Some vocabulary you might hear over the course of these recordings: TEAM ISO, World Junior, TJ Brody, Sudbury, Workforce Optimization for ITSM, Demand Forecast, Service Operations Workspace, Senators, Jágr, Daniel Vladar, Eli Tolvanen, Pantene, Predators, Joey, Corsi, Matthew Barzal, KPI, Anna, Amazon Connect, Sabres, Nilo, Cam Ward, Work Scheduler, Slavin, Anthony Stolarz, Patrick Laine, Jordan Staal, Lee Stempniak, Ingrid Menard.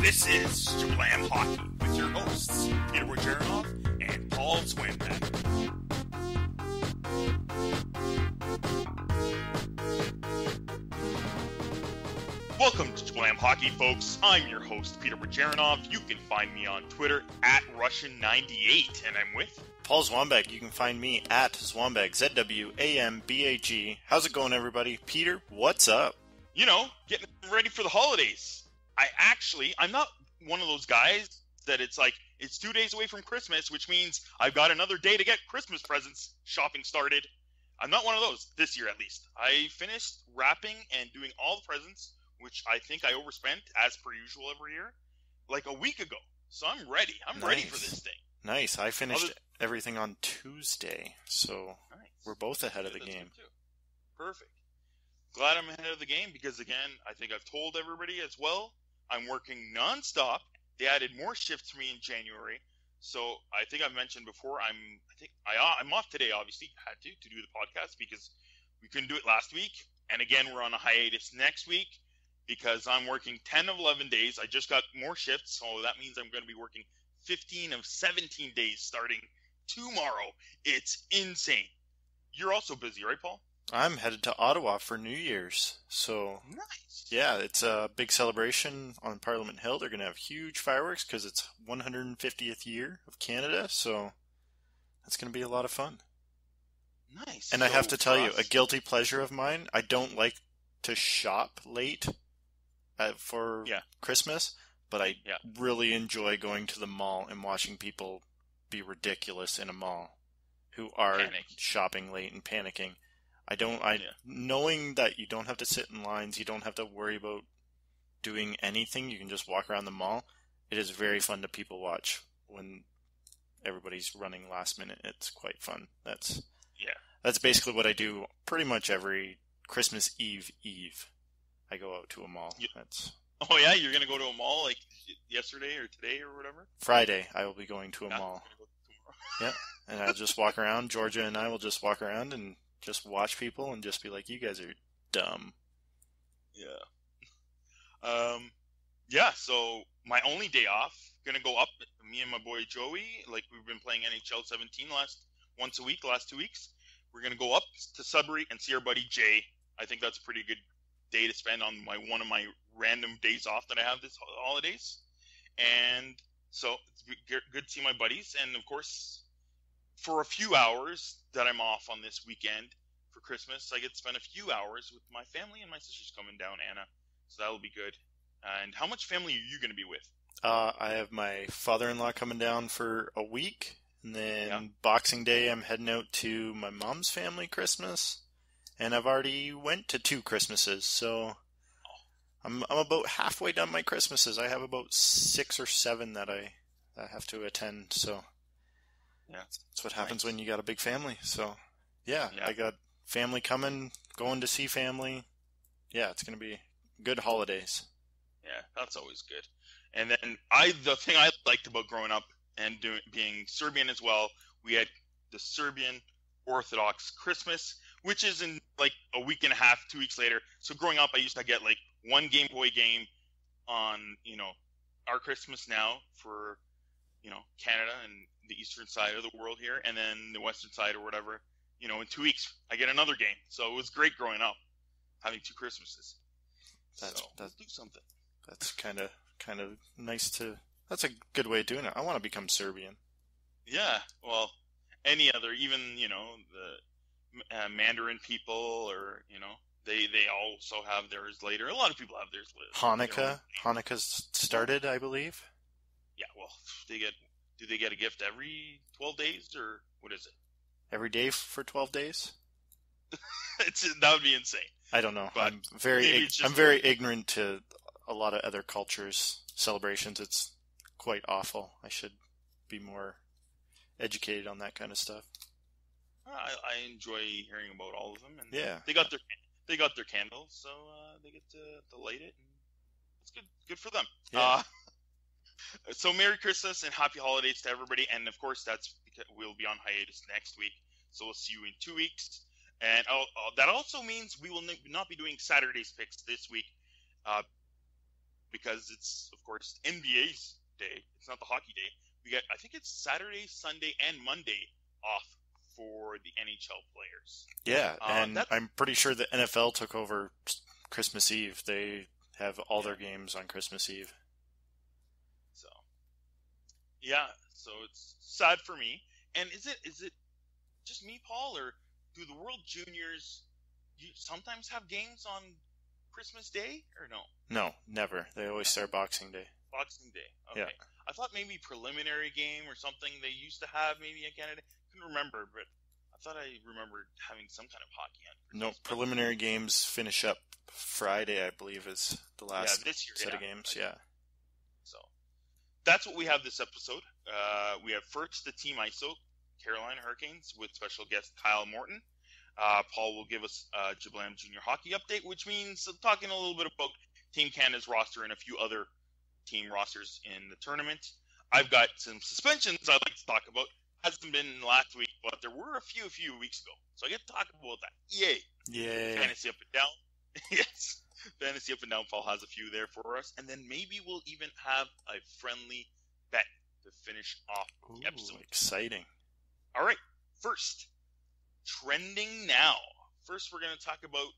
This is Slam Hockey with your hosts, Peter Vojnarović and Paul Zwambag. Welcome to Slam Hockey, folks. I'm your host, Peter Vojnarović. You can find me on Twitter at Russian98, and I'm with Paul Zwambag. You can find me at Zwambag, Z-W-A-M-B-A-G. How's it going, everybody? Peter, what's up? You know, getting ready for the holidays. I'm not one of those guys that it's like, it's 2 days away from Christmas, which means I've got another day to get Christmas presents shopping started. I'm not one of those, this year at least. I finished wrapping and doing all the presents, which I think I overspent, as per usual every year, like a week ago. So I'm ready. I'm ready for this thing. Nice. I finished everything on Tuesday, so We're both ahead of the game. Perfect. Glad I'm ahead of the game because, again, I think I've told everybody as well, I'm working nonstop. They added more shifts to me in January. So I think I've mentioned before, I'm off today, obviously. Had to do the podcast because we couldn't do it last week. And again, we're on a hiatus next week because I'm working 10 of 11 days. I just got more shifts, so that means I'm going to be working 15 of 17 days starting tomorrow. It's insane. You're also busy, right, Paul? I'm headed to Ottawa for New Year's, so nice. Yeah, it's a big celebration on Parliament Hill. They're going to have huge fireworks because it's 150th year of Canada, so that's going to be a lot of fun. Nice. And so I have to tell you, a guilty pleasure of mine, I don't like to shop late for Christmas, but I really enjoy going to the mall and watching people be ridiculous in a mall who are shopping late and panicking. Knowing that you don't have to sit in lines, you don't have to worry about doing anything, you can just walk around the mall. It is very fun to people watch when everybody's running last minute. It's quite fun. That's basically what I do pretty much every Christmas Eve. I go out to a mall. Oh yeah, you're going to go to a mall like yesterday or today or whatever? Friday, I will be going to a mall. Tomorrow. Yeah, and I'll just walk around. Georgia and I will just walk around and just watch people and just be like, you guys are dumb. Yeah. So my only day off, going to go up, me and my boy Joey, like we've been playing NHL 17 last 2 weeks. We're going to go up to Sudbury and see our buddy Jay. I think that's a pretty good day to spend on one of my random days off that I have this holidays. And so it's good to see my buddies. And of course, for a few hours that I'm off on this weekend for Christmas, I get to spend a few hours with my family, and my sister's coming down, Anna. So that'll be good. And how much family are you going to be with? I have my father-in-law coming down for a week, and then Boxing Day I'm heading out to my mom's family Christmas, and I've already went to 2 Christmases, so I'm about halfway done my Christmases. I have about 6 or 7 that I have to attend, so... Yeah, that's what happens when you got a big family. So, I got family coming, going to see family. Yeah, it's going to be good holidays. Yeah, that's always good. And then the thing I liked about growing up and being Serbian as well, we had the Serbian Orthodox Christmas, which is in like a week and a half, 2 weeks later. So growing up, I used to get like one Game Boy game on, our Christmas now for, Canada and the eastern side of the world here, and then the western side or whatever, in 2 weeks I get another game. So it was great growing up having 2 Christmases. Let's do something. That's kind of nice that's a good way of doing it. I want to become Serbian. Yeah, well, any other, even the Mandarin people, or they also have theirs later. A lot of people have theirs later. Hanukkah's started, I believe. Yeah, well, do they get a gift every 12 days, or what is it? Every day for 12 days? That would be insane. I don't know. But I'm very ignorant to a lot of other cultures' celebrations. It's quite awful. I should be more educated on that kind of stuff. I enjoy hearing about all of them. And they got their candles, so they get to light it. And it's good for them. Yeah. So Merry Christmas and Happy Holidays to everybody, and of course that's because we'll be on hiatus next week, so we'll see you in 2 weeks. And that also means we will not be doing Saturday's picks this week because it's, of course, NBA's day. It's not the hockey day. We got, I think it's Saturday, Sunday, and Monday off for the NHL players. Yeah, and I'm pretty sure the NFL took over Christmas Eve. They have all their games on Christmas Eve. So, yeah, so it's sad for me. And is it just me, Paul, or do the World Juniors sometimes have games on Christmas Day, or no? No, never. They always start Boxing Day. Boxing Day, okay. Yeah. I thought maybe preliminary game or something they used to have maybe in Canada. I couldn't remember, but I thought I remembered having some kind of hockey on Christmas. No, preliminary games finish up Friday, I believe, is the last set of games. Yeah. So that's what we have this episode. We have first the Team ISO, Carolina Hurricanes, with special guest Kyle Morton. Paul will give us a Jablam Junior Hockey update, which means talking a little bit about Team Canada's roster and a few other team rosters in the tournament. I've got some suspensions I'd like to talk about. Hasn't been last week, but there were a few weeks ago. So I get to talk about that. Yay. Yay. Fantasy Up and Down. Yes. Fantasy Up and Down, Paul has a few there for us. And then maybe we'll even have a friendly bet to finish off the episode. Exciting. All right. First, trending now. First, we're going to talk about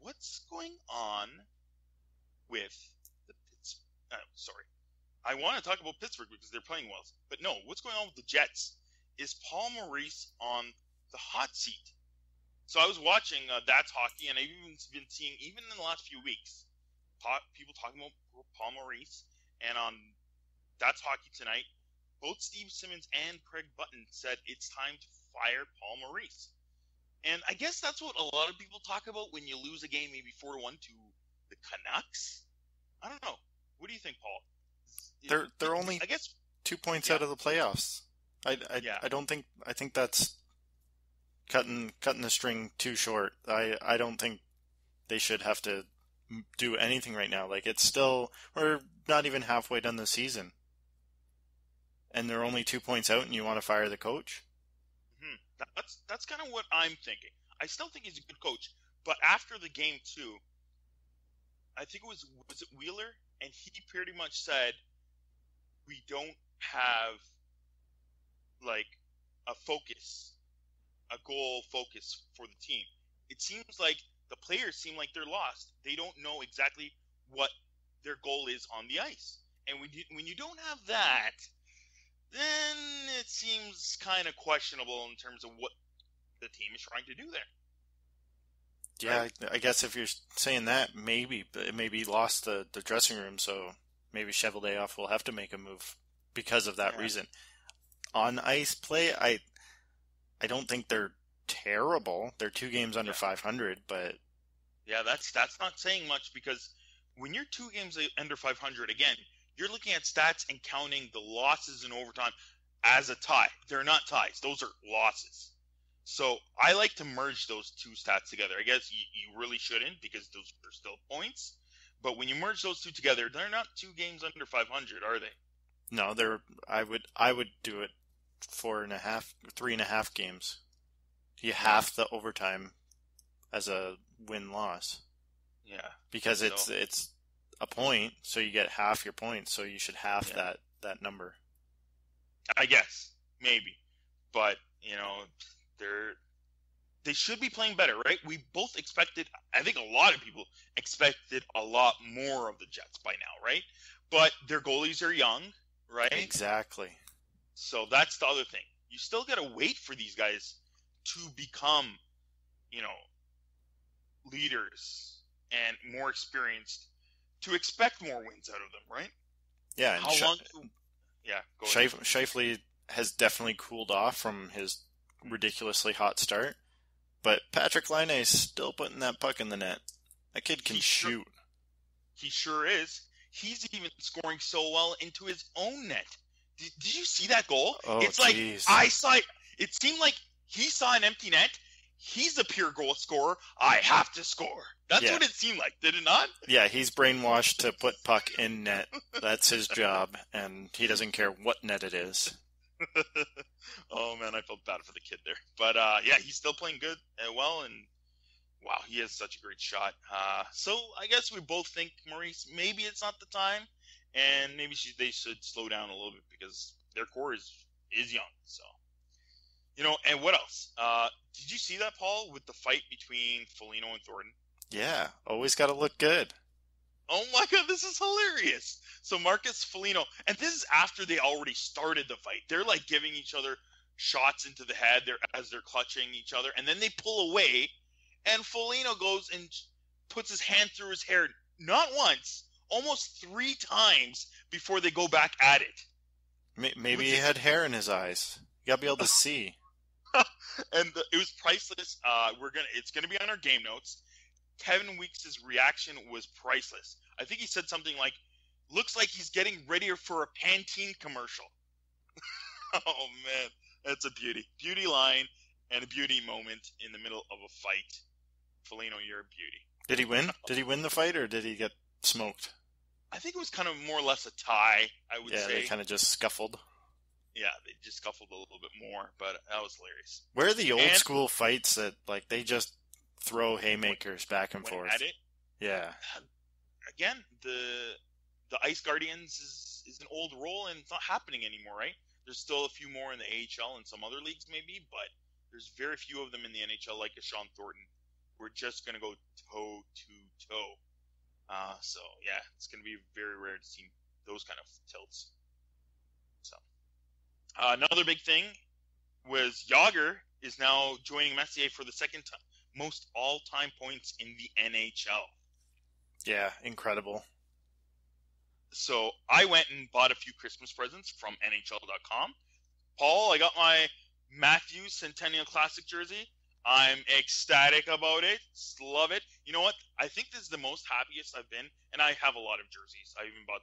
what's going on with the Pittsburgh. I want to talk about Pittsburgh because they're playing well. But no, what's going on with the Jets? Is Paul Maurice on the hot seat? So I was watching That's Hockey, and I've even been seeing, even in the last few weeks, people talking about Paul Maurice. And on That's Hockey tonight, both Steve Simmons and Craig Button said it's time to fire Paul Maurice. And I guess that's what a lot of people talk about when you lose a game maybe 4-1 to the Canucks. I don't know. What do you think, Paul? They're only, I guess, 2 points out of the playoffs. I think that's cutting the string too short. I don't think they should have to do anything right now. Like, it's still, we're not even halfway done the season, and they're only 2 points out, and you want to fire the coach? Mm-hmm. That's kind of what I'm thinking. I still think he's a good coach, but after the game too, I think it was it Wheeler, and he pretty much said, we don't have, like, a focus, a goal focus for the team. It seems like the players seem like they're lost. They don't know exactly what their goal is on the ice. And when you don't have that, then it seems kind of questionable in terms of what the team is trying to do there. Yeah, right? I guess if you're saying that, maybe it may be lost the dressing room, so maybe Cheveldayoff will have to make a move because of that reason. On ice play, I don't think they're terrible. They're two games under 500, but yeah, that's not saying much, because when you're two games under 500, again, you're looking at stats and counting the losses in overtime as a tie. They're not ties; those are losses. So I like to merge those two stats together. I guess you really shouldn't, because those are still points. But when you merge those two together, they're not two games under 500, are they? No, they're. I would do it 3.5 games. You half the overtime as a win-loss. Yeah. Because it's a point, so you get half your points, so you should half that number. I guess. Maybe. But, you know, they should be playing better, right? We both expected, I think a lot of people expected a lot more of the Jets by now, right? But their goalies are young, right? Exactly. So that's the other thing. You still got to wait for these guys to become, you know, leaders and more experienced to expect more wins out of them, right? Yeah. And Scheifele has definitely cooled off from his ridiculously hot start, but Patrick Laine is still putting that puck in the net. That kid can shoot. He sure is. He's even scoring so well into his own net. Did you see that goal? Oh, it's like, geez. I saw it. It seemed like he saw an empty net. He's a pure goal scorer. I have to score. That's what it seemed like, did it not? Yeah, he's brainwashed to put puck in net. That's his job, and he doesn't care what net it is. Oh, man, I felt bad for the kid there. But, yeah, he's still playing good and well, and Wow, he has such a great shot. So I guess we both think, Maurice, maybe it's not the time, and maybe they should slow down a little bit because their core is young. So, you know, and what else? Did you see that, Paul, with the fight between Foligno and Thornton? Yeah, always got to look good. Oh my God, this is hilarious. So Marcus Foligno, and this is after they already started the fight. They're like giving each other shots into the head as they're clutching each other, and then they pull away, and Foligno goes and puts his hand through his hair, not once, almost three times before they go back at it. Maybe he had hair in his eyes. You got to be able to see. And it was priceless. It's going to be on our game notes. Kevin Weeks' reaction was priceless. I think he said something like, looks like he's getting readier for a Pantene commercial. Oh, man. That's a beauty. Beauty line and a beauty moment in the middle of a fight. Foligno, you're a beauty. Did he win? Did he win the fight, or did he get smoked? I think it was kind of more or less a tie, I would say. Yeah, they kind of just scuffled. Yeah, they just scuffled a little bit more, but that was hilarious. Where are the old-school fights that, like, they just throw haymakers back and forth? At it? Yeah. Again, the Ice Guardians is an old role, and it's not happening anymore, right? There's still a few more in the AHL and some other leagues maybe, but there's very few of them in the NHL like a Sean Thornton. We're just going to go toe-to-toe. So, yeah, it's going to be very rare to see those kind of tilts. So, another big thing was Jágr is now joining Messier for the second time. Most all-time points in the NHL. Yeah, incredible. So I went and bought a few Christmas presents from NHL.com. Paul, I got my Matthews Centennial Classic jersey. I'm ecstatic about it. Love it. You know what? I think this is the most happiest I've been, and I have a lot of jerseys. I even bought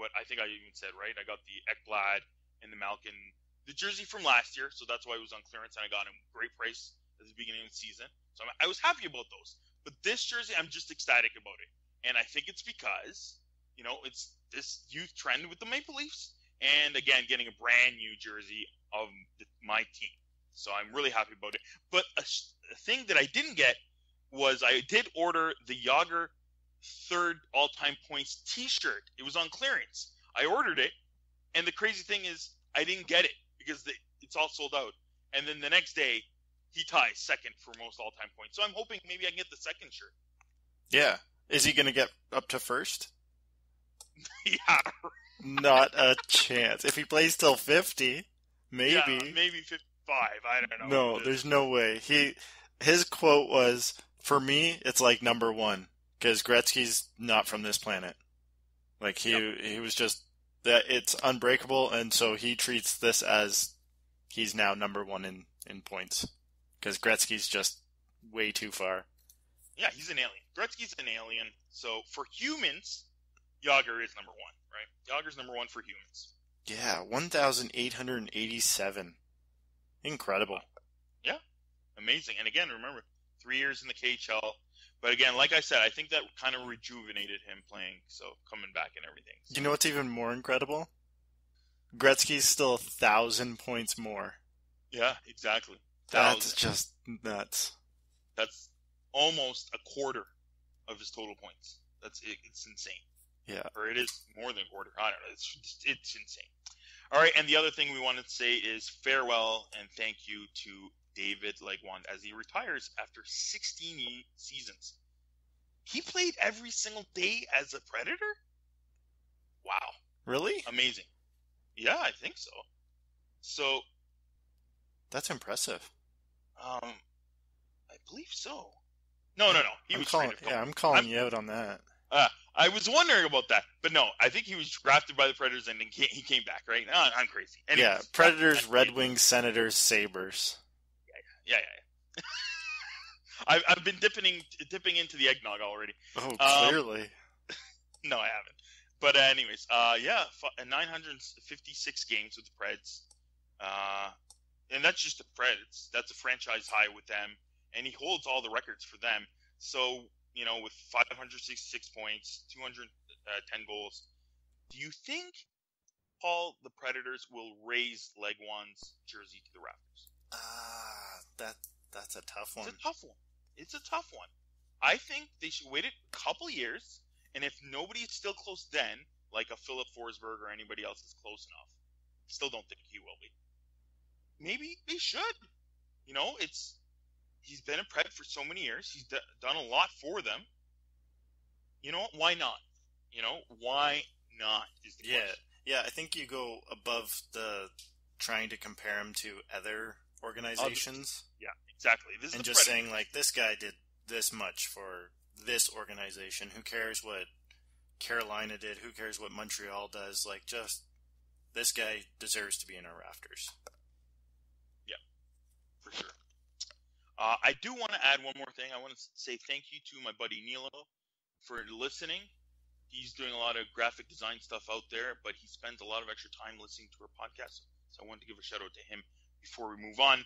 what I think I even said, right? I got the Ekblad and the Malkin, the jersey from last year, so that's why it was on clearance, and I got him a great price at the beginning of the season. So I was happy about those. But this jersey, I'm just ecstatic about it. And I think it's because, you know, it's this youth trend with the Maple Leafs. And, again, getting a brand-new jersey of my team. So I'm really happy about it. But a thing that I didn't get was I did order the Jágr third all-time points T-shirt. It was on clearance. I ordered it. And the crazy thing is I didn't get it because it's all sold out. And then the next day, he ties second for most all-time points. So I'm hoping maybe I can get the second shirt. Yeah. Is he going to get up to first? Yeah. Not a chance. If he plays till 50, maybe. Yeah, maybe 55. I don't know. No, there's no way. His quote was, for me, it's like number one. Because Gretzky's not from this planet. Like, he was just, that it's unbreakable. And so he treats this as he's now number one in points. Because Gretzky's just way too far. Yeah, he's an alien. Gretzky's an alien. So for humans, Jágr is number one, right? Jágr's number one for humans. Yeah, 1,887. Incredible. Yeah, amazing. And again, remember, 3 years in the KHL. But again, like I said, I think that kind of rejuvenated him playing, so coming back and everything. So. You know what's even more incredible? Gretzky's still 1,000 points more. Yeah, exactly. That's just nuts. That's almost a quarter of his total points. It's insane. Yeah. Or it is more than a quarter. I don't know. It's insane. All right, and the other thing we wanted to say is farewell and thank you to David Legwand as he retires after 16 seasons. He played every single day as a Predator? Wow. Really? Amazing. Yeah, I think so. So... That's impressive. I believe so. No. I'm calling you out on that. I was wondering about that, but no, I think he was drafted by the Predators and then he came back, right? I'm crazy. Anyways, yeah, Predators, Red Wings, Senators, Sabres. Yeah. I've been dipping into the eggnog already. Oh, clearly. No, I haven't. But anyways, 956 games with the Preds. And that's just the Preds. That's a franchise high with them. And he holds all the records for them. So, you know, with 566 points, 210 goals, do you think, Paul, the Predators will raise Legwand's jersey to the rafters? That's a tough one. It's a tough one. It's a tough one. I think they should wait a couple years, and if nobody's still close then, like a Philip Forsberg or anybody else is close enough, still don't think he will be. Maybe they should. You know, it's he's been a Pred for so many years. He's done a lot for them. You know, why not? You know, why not is the question. Yeah, I think you go above the trying to compare him to other organizations. Yeah, exactly. This and is just Predators. Saying, like, this guy did this much for this organization. Who cares what Carolina did? Who cares what Montreal does? Like, just this guy deserves to be in our rafters. Yeah, for sure. I do want to add one more thing. I want to say thank you to my buddy Nilo for listening. He's doing a lot of graphic design stuff out there, but he spends a lot of extra time listening to our podcast. So I wanted to give a shout out to him before we move on.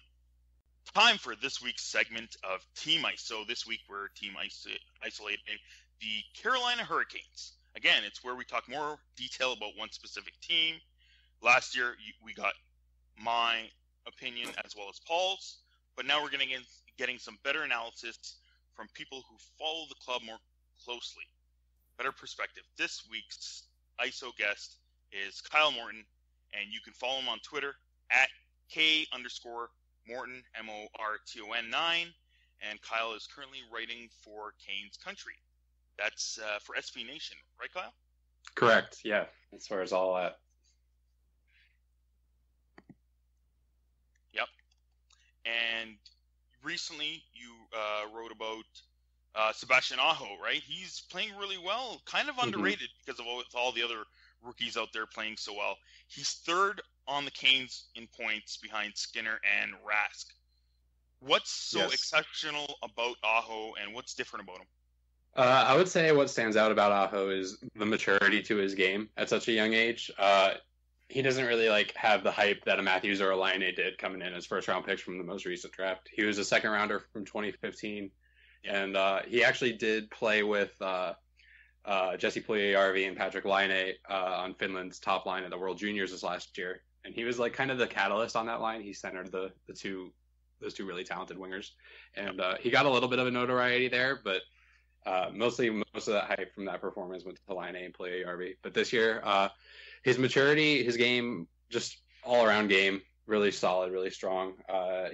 Time for this week's segment of Team Ice. So this week we're Team Ice isolating the Carolina Hurricanes. Again, it's where we talk more detail about one specific team. Last year we got my opinion as well as Paul's, but now we're getting some better analysis from people who follow the club more closely. Better perspective. This week's ISO guest is Kyle Morton, and you can follow him on Twitter at K_Morton, MORTON9, and Kyle is currently writing for Canes Country. That's for SB Nation, right, Kyle? Correct, yeah. That's where it's all at. Yep. And recently you wrote about Sebastian Aho, right? He's playing really well, kind of underrated because of all the other rookies out there playing so well. He's third on the Canes in points behind Skinner and Rask. What's so exceptional about Aho, and what's different about him? I would say what stands out about Aho is the maturity to his game at such a young age. He doesn't really have the hype that a Matthews or a Laine did coming in as first-round picks from the most recent draft. He was a second-rounder from 2015. And he actually did play with Jesse Puljujarvi and Patrick Laine on Finland's top line at the World Juniors this last year. And he was kind of the catalyst on that line. He centered those two really talented wingers. And he got a little bit of a notoriety there, but most of that hype from that performance went to Laine and Puljujarvi. But this year, his maturity, his game, just all-around game, really solid, really strong.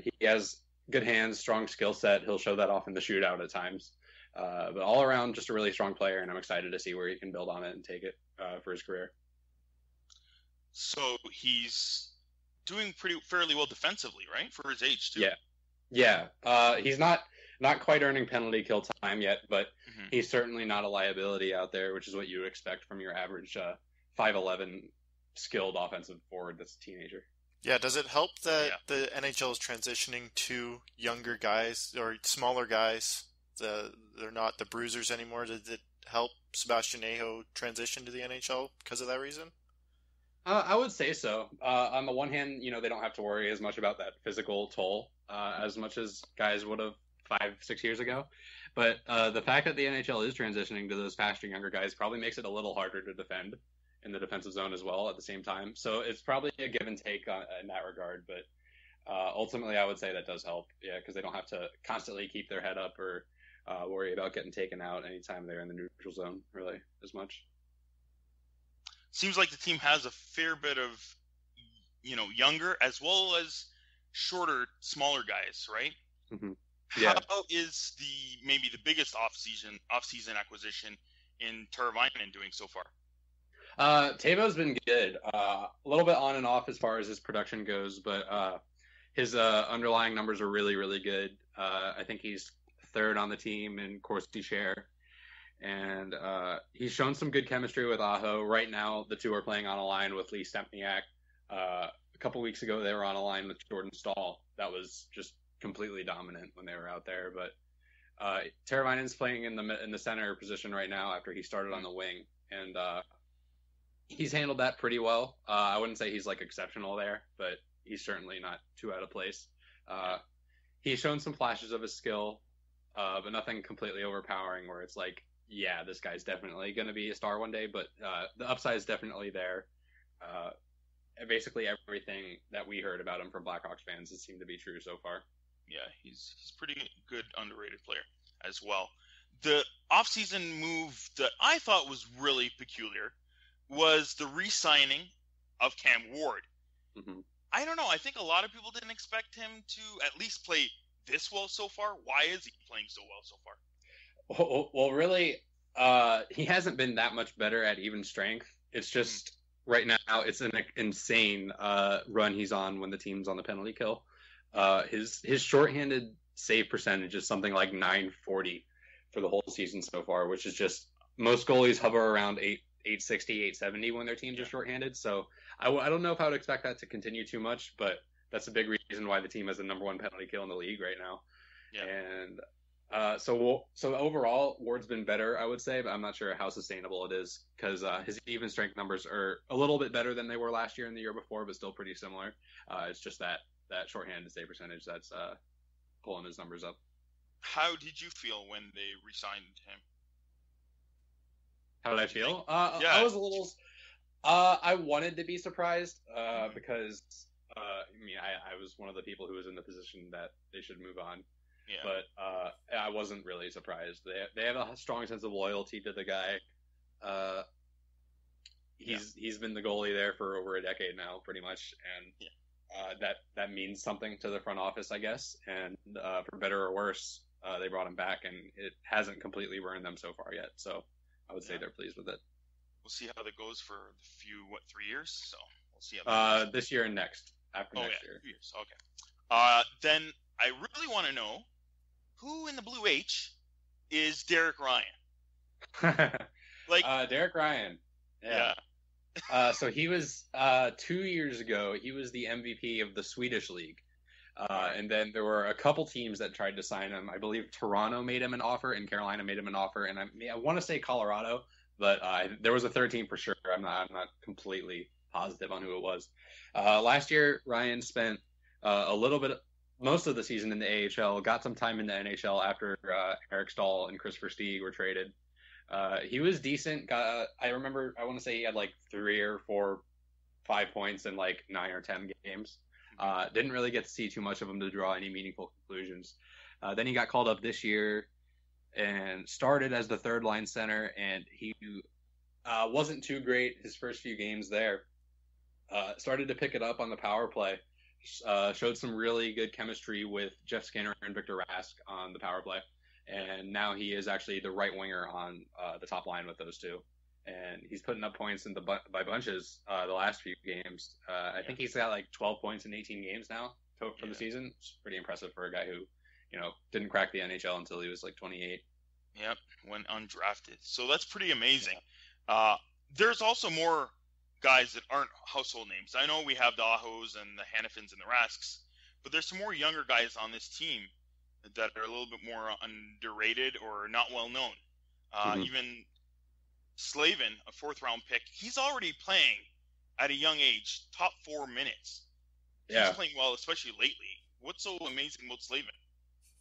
He has good hands, strong skill set. He'll show that off in the shootout at times. But all around, just a really strong player, and I'm excited to see where he can build on it and take it for his career. So he's doing fairly well defensively, right, for his age too? Yeah. He's not quite earning penalty kill time yet, but he's certainly not a liability out there, which is what you would expect from your average 5'11" skilled offensive forward that's a teenager. Yeah, does it help that the NHL is transitioning to younger guys or smaller guys? They're not the bruisers anymore. Did it help Sebastian Aho transition to the NHL because of that reason? I would say so. On the one hand, they don't have to worry as much about that physical toll as much as guys would have 5-6 years ago. But the fact that the NHL is transitioning to those faster, younger guys probably makes it a little harder to defend in the defensive zone as well at the same time. So it's probably a give and take in that regard. But ultimately, I would say that does help. Yeah, because they don't have to constantly keep their head up or worry about getting taken out anytime they're in the neutral zone, really, as much. Seems like the team has a fair bit of, younger as well as shorter, smaller guys, right? Mm-hmm. Yeah. How is maybe the biggest off-season acquisition in Teravainen doing so far? Tavo's been good, a little bit on and off as far as his production goes, but his underlying numbers are really, really good. I think he's third on the team in Corsi share, and he's shown some good chemistry with Aho. Right now, the two are playing on a line with Lee Stempniak. A couple weeks ago, they were on a line with Jordan Staal. That was just completely dominant when they were out there, but Teravainen's playing in the center position right now after he started on the wing, and he's handled that pretty well. I wouldn't say he's exceptional there, but he's certainly not too out of place. He's shown some flashes of his skill, but nothing completely overpowering where it's this guy's definitely going to be a star one day, but the upside is definitely there. Basically everything that we heard about him from Blackhawks fans has seemed to be true so far. yeah, he's pretty good, underrated player as well. The offseason move that I thought was really peculiar was the re-signing of Cam Ward. Mm-hmm. I don't know. I think a lot of people didn't expect him to at least play this well so far. Why is he playing so well so far? Well, really, he hasn't been that much better at even strength. It's just right now it's an insane run he's on when the team's on the penalty kill. His shorthanded save percentage is something like 940 for the whole season so far, which is just most goalies hover around 860, 870 when their teams are shorthanded. So I don't know if I would expect that to continue too much, but that's a big reason why the team has the number one penalty kill in the league right now. Yeah. And so overall, Ward's been better, I would say, but I'm not sure how sustainable it is because his even strength numbers are a little bit better than they were last year and the year before, but still pretty similar. It's just that shorthanded save percentage that's pulling his numbers up. How did you feel when they re-signed him? How did I feel? I was a little. I wanted to be surprised because I mean I was one of the people who was in the position that they should move on. Yeah. But I wasn't really surprised. They have a strong sense of loyalty to the guy. He's been the goalie there for over a decade now, pretty much, and that means something to the front office, I guess. And for better or worse, they brought him back, and it hasn't completely ruined them so far yet. So. I would say they're pleased with it. We'll see how that goes for the few, 3 years? So we'll see how that goes. This year and next. After next year. 2 years. Okay. Then I really want to know who in the Blue H is Derek Ryan? Derek Ryan. Yeah. So he was 2 years ago, he was the MVP of the Swedish League. And then there were a couple teams that tried to sign him. I believe Toronto made him an offer and Carolina made him an offer. And I want to say Colorado, but there was a third team for sure. I'm not completely positive on who it was. Last year, Ryan spent a little bit, most of the season in the AHL, got some time in the NHL after Eric Stahl and Christopher Stieg were traded. He was decent. I remember, I want to say he had like 3 or 4, 5 points in like 9 or 10 games. Didn't really get to see too much of him to draw any meaningful conclusions. Then he got called up this year and started as the third line center, and he wasn't too great his first few games there. Started to pick it up on the power play. Showed some really good chemistry with Jeff Skinner and Victor Rask on the power play. And now he is actually the right winger on the top line with those two. And he's putting up points in the by bunches the last few games. I think he's got like 12 points in 18 games now for the season. It's pretty impressive for a guy who, didn't crack the NHL until he was like 28. Yep, when undrafted. So that's pretty amazing. Yeah. There's also more guys that aren't household names. I know we have the Ahos and the Hanifins and the Rasks, but there's some more younger guys on this team that are a little bit more underrated or not well known. Even Slavin, a fourth-round pick, he's already playing at a young age, top 4 minutes. He's playing well, especially lately. What's so amazing about Slavin?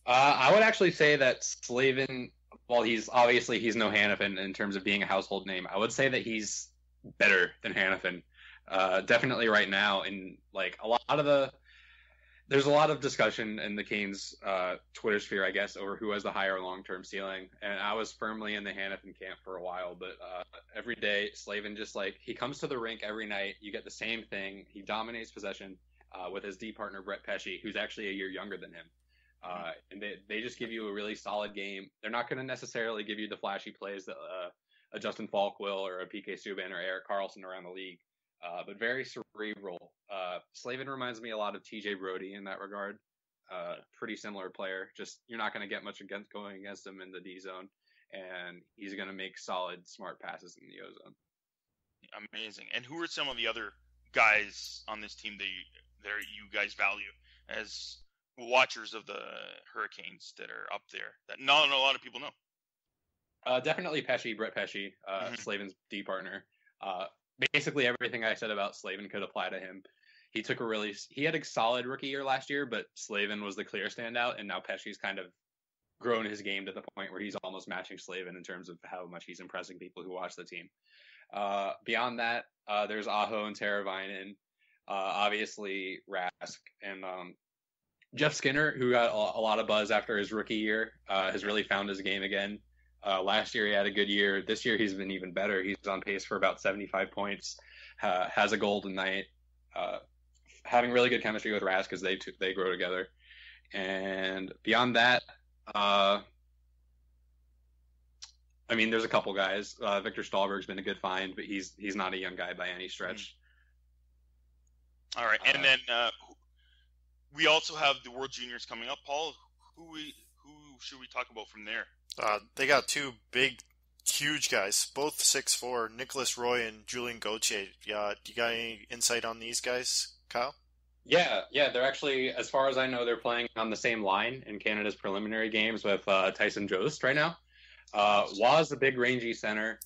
I would actually say that Slavin, while he's no Hanifin in terms of being a household name, I would say that he's better than Hanifin. Definitely right now, and there's a lot of discussion in the Canes Twitter sphere, I guess, over who has the higher long-term ceiling. And I was firmly in the Hanifin camp for a while, but every day, Slavin just he comes to the rink every night. You get the same thing. He dominates possession with his D partner, Brett Pesce, who's actually a year younger than him. And they just give you a really solid game. They're not going to necessarily give you the flashy plays that a Justin Falk will or a PK Subban or Erik Karlsson around the league. But very cerebral. Slavin reminds me a lot of TJ Brody in that regard. Pretty similar player. Just you're not going to get much going against him in the D zone, and he's going to make solid, smart passes in the O zone. Amazing. And who are some of the other guys on this team that you guys value as watchers of the Hurricanes that are up there that not a lot of people know? Definitely Pesce, Brett Pesce, Slavin's D partner. Basically everything I said about Slavin could apply to him. He had a solid rookie year last year, but Slavin was the clear standout, and now Pesce's kind of grown his game to the point where he's almost matching Slavin in terms of how much he's impressing people who watch the team. Beyond that, there's Aho and Teravainen, obviously Rask, and Jeff Skinner, who got a lot of buzz after his rookie year, has really found his game again. Last year he had a good year. This year he's been even better. He's on pace for about 75 points, has a goal tonight, having really good chemistry with Rask because they grow together. And beyond that, I mean, there's a couple guys. Victor Stahlberg's been a good find, but he's not a young guy by any stretch. All right, and then we also have the World Juniors coming up. Paul, who should we talk about from there? They got two big, huge guys, both 6'4", Nicolas Roy and Julian Gauthier. Do you got any insight on these guys, Kyle? Yeah, they're actually, as far as I know, they're playing on the same line in Canada's preliminary games with Tyson Jost right now. Wa's a big, rangy center.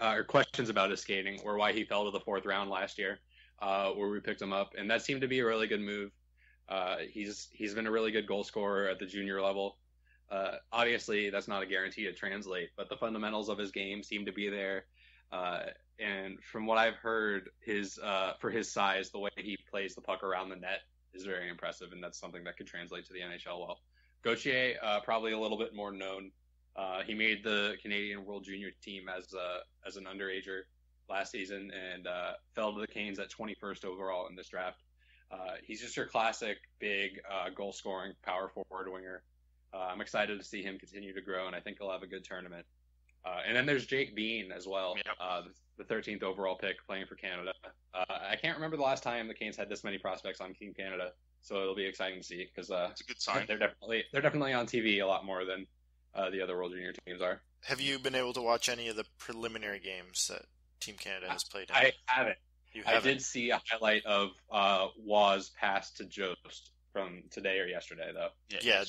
Or questions about his skating were why he fell to the fourth round last year, where we picked him up, and that seemed to be a really good move. He's been a really good goal scorer at the junior level. Obviously, that's not a guarantee to translate, but the fundamentals of his game seem to be there. And from what I've heard, for his size, the way he plays the puck around the net is very impressive, and that's something that could translate to the NHL well. Gauthier, probably a little bit more known. He made the Canadian World Junior team as an underager last season and fell to the Canes at 21st overall in this draft. He's just your classic big goal-scoring power forward winger. I'm excited to see him continue to grow, and I think he'll have a good tournament. And then there's Jake Bean as well, yep. The 13th overall pick playing for Canada. I can't remember the last time the Canes had this many prospects on Team Canada, so it'll be exciting to see because it's a good sign. They're definitely on TV a lot more than the other World Junior teams are. Have you been able to watch any of the preliminary games that Team Canada has played in? I haven't. You haven't? I did see a highlight of Wa's pass to Jost from today or yesterday, though. Yeah,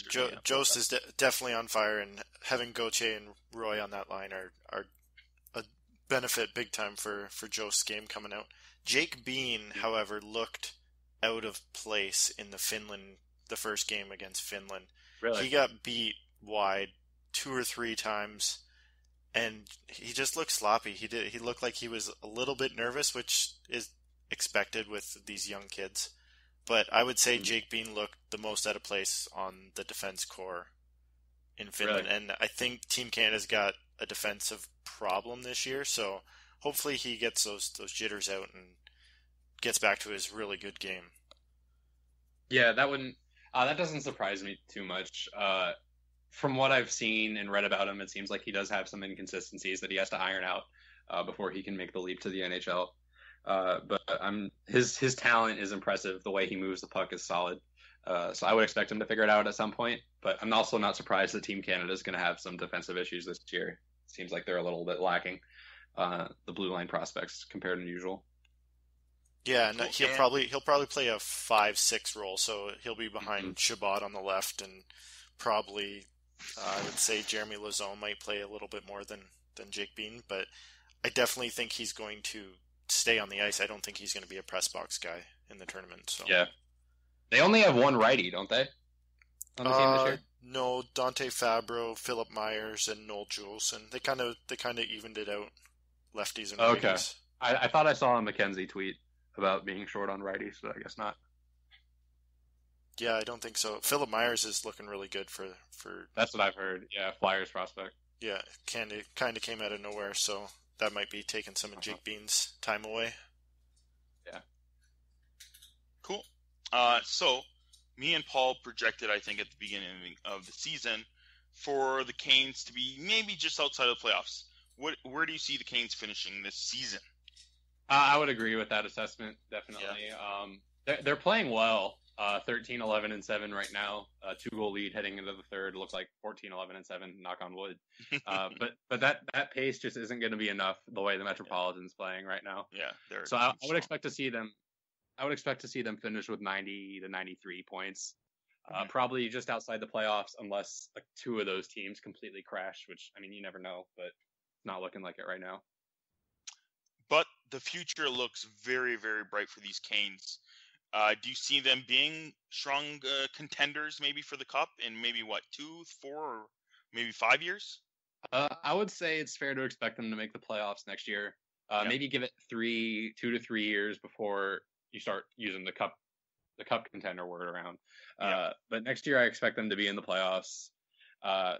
Jost is definitely on fire, and having Gauthier and Roy on that line are a benefit big time for Jost's game coming out. Jake Bean, however, looked out of place in the first game against Finland. Really? He got beat wide two or three times, and he just looked sloppy. He looked like he was a little bit nervous, which is expected with these young kids. But I would say Jake Bean looked the most out of place on the defense corps in Finland. Really? And I think Team Canada's got a defensive problem this year, so hopefully he gets those jitters out and gets back to his really good game. Yeah, that doesn't surprise me too much. From what I've seen and read about him, it seems like he does have some inconsistencies that he has to iron out before he can make the leap to the NHL. But his talent is impressive. The way he moves the puck is solid. So I would expect him to figure it out at some point. But I'm also not surprised that Team Canada is going to have some defensive issues this year. It seems like they're a little bit lacking the blue line prospects compared to usual. Yeah, and he'll probably play a 5-6 role. So he'll be behind Shabbat on the left, and probably I would say Jeremy Lazone might play a little bit more than Jake Bean. But I definitely think he's going to stay on the ice. I don't think he's going to be a press box guy in the tournament. So yeah, they only have one righty, don't they? On the team this year? No, Dante Fabro, Philip Myers, and Noel Juleson. They kind of evened it out, lefties and righties. Okay, I thought I saw a McKenzie tweet about being short on righties, but I guess not. Yeah, I don't think so. Philip Myers is looking really good for. That's what I've heard. Yeah, Flyers prospect. Yeah, kind of came out of nowhere, so. That might be taking some of Jake Bean's time away. Yeah. Cool. So, me and Paul projected, I think, at the beginning of the season for the Canes to be maybe just outside of the playoffs. Where do you see the Canes finishing this season? I would agree with that assessment, definitely. Yeah. They're playing well. 13-11-7 right now, a 2-goal lead heading into the third. Looks like 14-11-7, knock on wood. But that pace just isn't going to be enough the way the Metropolitan's playing right now. Yeah. So I would expect to see them finish with 90 to 93 points, probably just outside the playoffs, unless two of those teams completely crash, which, I mean, you never know, but not looking like it right now. But the future looks very, very bright for these Canes. Do you see them being strong contenders maybe for the Cup in maybe, 2, 4, or maybe 5 years? I would say it's fair to expect them to make the playoffs next year. Maybe give it 2 to 3 years before you start using the Cup the cup contender word around. But next year I expect them to be in the playoffs.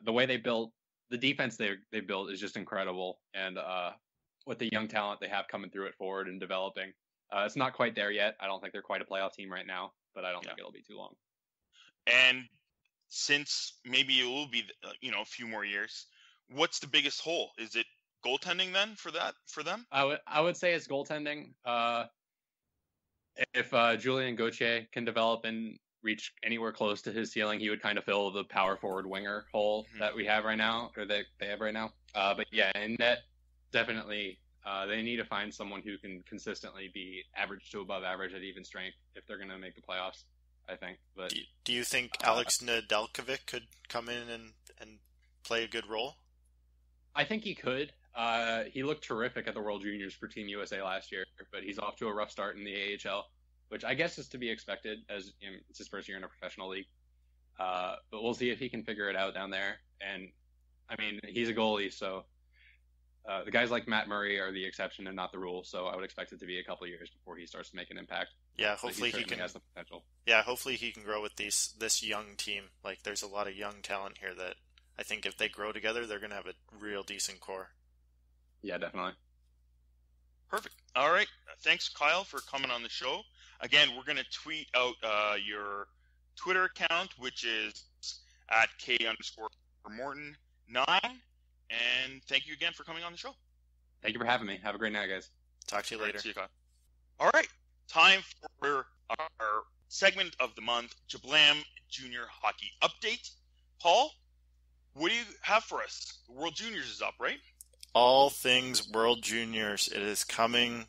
The way they built the defense they built is just incredible. And with the young talent they have coming through it forward and developing, it's not quite there yet. I don't think they're quite a playoff team right now, but I don't think it'll be too long. And since maybe it will be, a few more years, what's the biggest hole? Is it goaltending then for them? I would say it's goaltending. If Julian Gauthier can develop and reach anywhere close to his ceiling, he would kind of fill the power forward winger hole that we have right now, or that they have right now. But yeah, in net, definitely they need to find someone who can consistently be average to above average at even strength if they're going to make the playoffs, I think. But do you think Alex Nedeljkovic could come in and play a good role? I think he could. He looked terrific at the World Juniors for Team USA last year, but he's off to a rough start in the AHL, which I guess is to be expected as it's his first year in a professional league. But we'll see if he can figure it out down there. And, I mean, he's a goalie, so the guys like Matt Murray are the exception and not the rule, so I would expect it to be a couple of years before he starts to make an impact. Yeah, hopefully he can. Has the potential. Yeah, hopefully he can grow with this young team. Like, there's a lot of young talent here that I think if they grow together, they're going to have a real decent core. Yeah, definitely. Perfect. All right. Thanks, Kyle, for coming on the show. Again, we're going to tweet out your Twitter account, which is at K_Morton9. And thank you again for coming on the show. Thank you for having me. Have a great night, guys. Talk to you later. See you, Kyle. All right. Time for our segment of the month, Jablam Junior Hockey Update. Paul, what do you have for us? The World Juniors is up, right? All things World Juniors. It is coming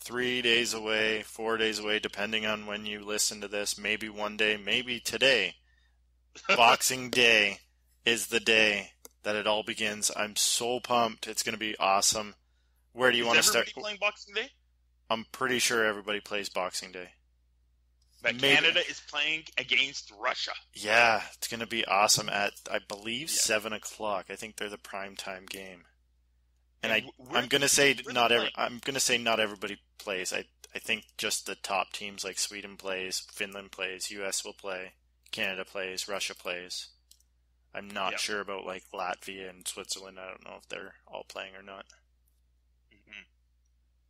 3 days away, 4 days away, depending on when you listen to this. Maybe one day, maybe today. Boxing Day is the day that it all begins. I'm so pumped. It's going to be awesome. Where do you want to start? Is everybody playing Boxing Day? I'm pretty sure everybody plays Boxing Day. But maybe. Canada is playing against Russia. Yeah, it's going to be awesome at, I believe, 7 o'clock. I think they're the primetime game. I'm gonna say not everybody plays. I think just the top teams like Sweden plays, Finland plays, US will play, Canada plays, Russia plays. I'm not sure about like Latvia and Switzerland. I don't know if they're all playing or not. Mm-hmm.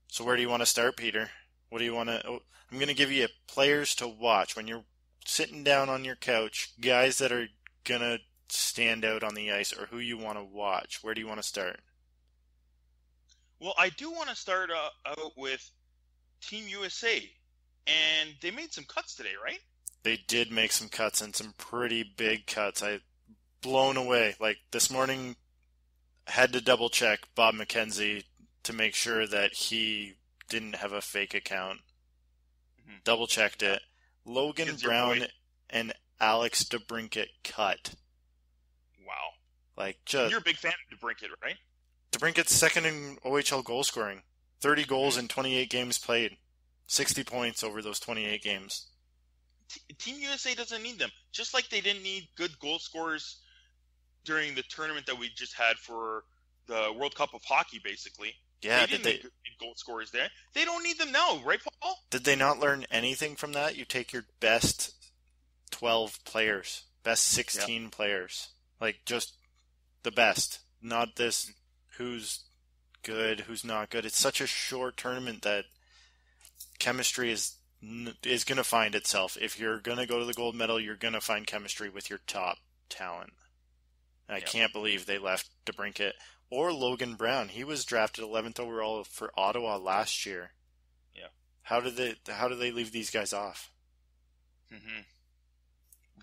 So where do you want to start, Peter? What do you want to? Oh, I'm gonna give you players to watch when you're sitting down on your couch. Guys that are gonna stand out on the ice or who you want to watch. Where do you want to start? Well, I do want to start out with Team USA, and they made some cuts today, right? They did make some cuts, and some pretty big cuts. I'm blown away. Like, this morning, I had to double-check Bob McKenzie to make sure that he didn't have a fake account. Mm-hmm. Double-checked it. Logan Brown and Alex DeBrincat cut. Wow. Like, just... You're a big fan of DeBrincat, right? DeBrincat's second in OHL goal scoring. 30 goals in 28 games played. 60 points over those 28 games. Team USA doesn't need them. Just like they didn't need good goal scorers during the tournament that we just had for the World Cup of Hockey, basically. Yeah, they didn't need good goal scorers there. They don't need them now, right, Paul? Did they not learn anything from that? You take your best 12 players, best 16 players. Like, just the best. Not this... Who's good, who's not good. It's such a short tournament that chemistry is going to find itself. If you're going to go to the gold medal, you're going to find chemistry with your top talent. I can't believe they left DeBrincat or Logan Brown. He was drafted 11th overall for Ottawa last year. Yeah. How do they leave these guys off? Mm-hmm.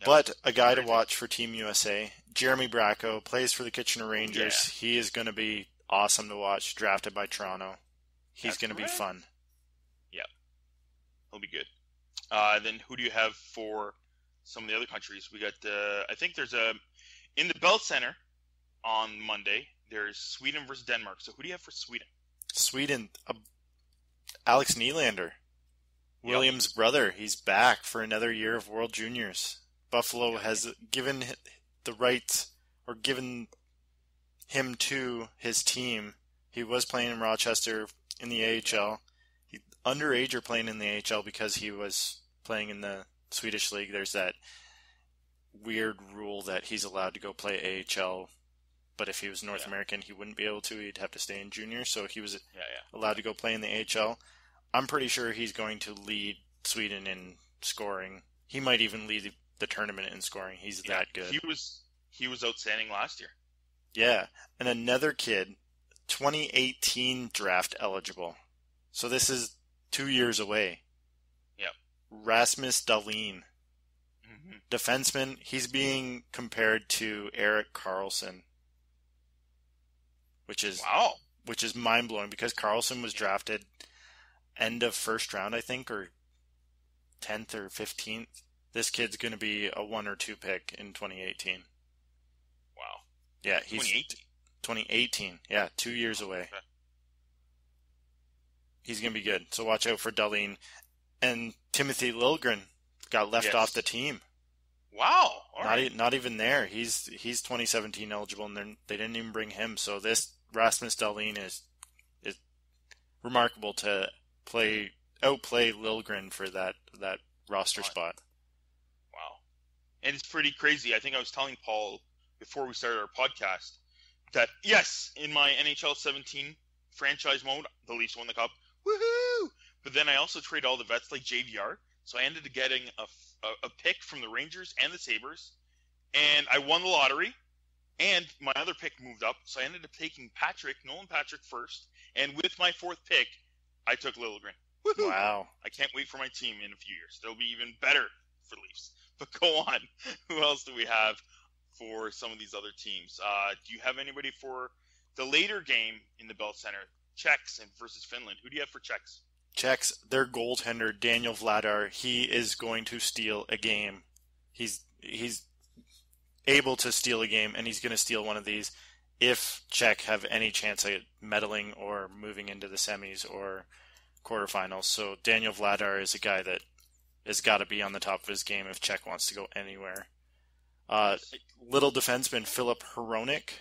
But a guy to watch for Team USA, Jeremy Bracco, plays for the Kitchener Rangers. Yeah. He is going to be awesome to watch, drafted by Toronto. He's going to be fun. Yep. He'll be good. Then who do you have for some of the other countries? We got I think there's in the Bell Center on Monday, there's Sweden versus Denmark. So who do you have for Sweden? Sweden, Alex Nylander, Williams' brother. He's back for another year of World Juniors. Buffalo has given the rights or given him to his team. He was playing in Rochester in the AHL. Underage are playing in the AHL because he was playing in the Swedish league, there's that weird rule that he's allowed to go play AHL, but if he was North American, he wouldn't be able to. He'd have to stay in junior, so he was allowed to go play in the AHL. I'm pretty sure he's going to lead Sweden in scoring. He might even lead the tournament in scoring. He's that good. He was outstanding last year. Yeah, and another kid, 2018 draft eligible. So this is 2 years away. Yep. Rasmus Dahlin. Mm-hmm. Defenseman, he's being compared to Erik Karlsson, which is mind-blowing because Karlsson was drafted end of first round, I think, or 10th or 15th. This kid's going to be a 1 or 2 pick in 2018. Wow. Yeah, he's 2018. Yeah, 2 years away. Okay. He's going to be good. So watch out for Dahlin. And Timothy Liljegren got left off the team. Wow. Not even there. He's 2017 eligible, and they didn't even bring him. So this Rasmus Dahlin is remarkable to outplay Liljegren for that roster spot. Wow. And it's pretty crazy. I think I was telling Paul before we started our podcast that, yes, in my NHL 17 franchise mode, the Leafs won the Cup. Woohoo! But then I also trade all the vets like JVR. So I ended up getting a pick from the Rangers and the Sabres, and I won the lottery, and my other pick moved up, so I ended up taking Nolan Patrick first, and with my fourth pick, I took Liljegren. Woo-hoo! Wow. I can't wait for my team in a few years. They'll be even better for Leafs. But go on. Who else do we have for some of these other teams? Do you have anybody for the later game in the Bell Center, Czechs versus Finland? Who do you have for Czechs? Czechs, their goaltender, Daniel Vladar, he is going to steal a game. He's able to steal a game, and he's going to steal one of these if Czech have any chance at meddling or moving into the semis or quarterfinals. So Daniel Vladar is a guy that has got to be on the top of his game if Czech wants to go anywhere. Little defenseman Philip Hronik,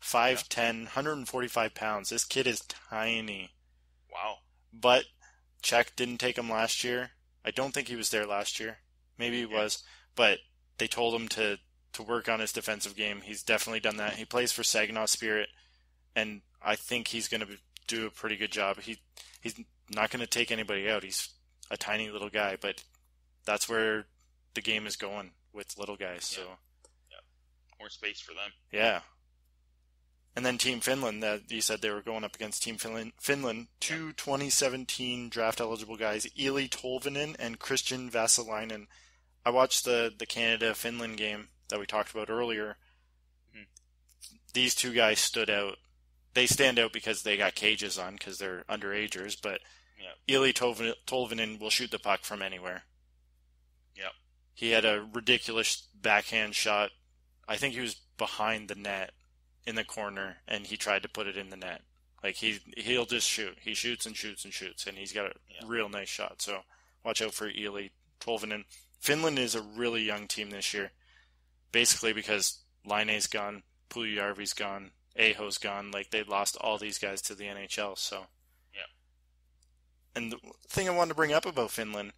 5'10", 145 pounds. This kid is tiny. Wow. But Czech didn't take him last year. I don't think he was there last year. Maybe he was, but they told him to work on his defensive game. He's definitely done that. He plays for Saginaw Spirit, and I think he's going to do a pretty good job. He's not going to take anybody out. He's a tiny little guy, but that's where the game is going with little guys. Yeah. So more space for them. Yeah. And then Team Finland, you said they were going up against Team Finland. Two 2017 draft-eligible guys, Eli Tolvanen and Christian Vassalainen. I watched the Canada-Finland game that we talked about earlier. Mm-hmm. These two guys stood out. They stand out because they got cages on because they're underagers, but Eli Tolvanen will shoot the puck from anywhere. Yeah. He had a ridiculous backhand shot. I think he was behind the net in the corner, and he tried to put it in the net. Like, he'll just shoot. He shoots and shoots and shoots, and he's got a real nice shot. So watch out for Eli Tolvanen. Finland is a really young team this year, basically because Laine's gone, Puljujarvi's gone, Aho's gone. Like, they lost all these guys to the NHL. So and the thing I wanted to bring up about Finland,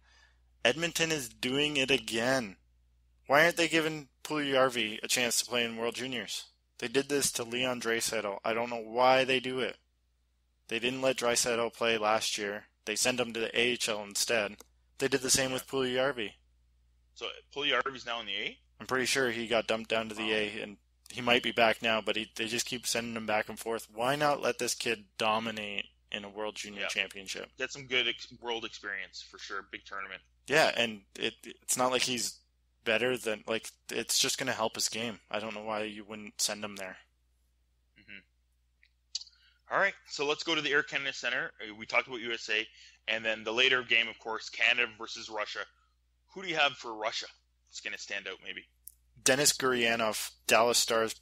Edmonton is doing it again. Why aren't they giving Puljujarvi a chance to play in World Juniors? They did this to Leon Draisaitl. I don't know why they do it. They didn't let Draisaitl play last year. They sent him to the AHL instead. They did the same with Puljujarvi. So Puljujarvi's now in the A? I'm pretty sure he got dumped down to the A, and he might be back now, but they just keep sending him back and forth. Why not let this kid dominate in a World Junior Championship? Get some good world experience, for sure. Big tournament. Yeah, and it's not like he's better than, like, it's just going to help his game. I don't know why you wouldn't send him there. Mm-hmm. All right, so let's go to the Air Canada Center. We talked about USA, and then the later game, of course, Canada versus Russia. Who do you have for Russia? It's going to stand out, maybe. Denis Gurianov, Dallas Stars,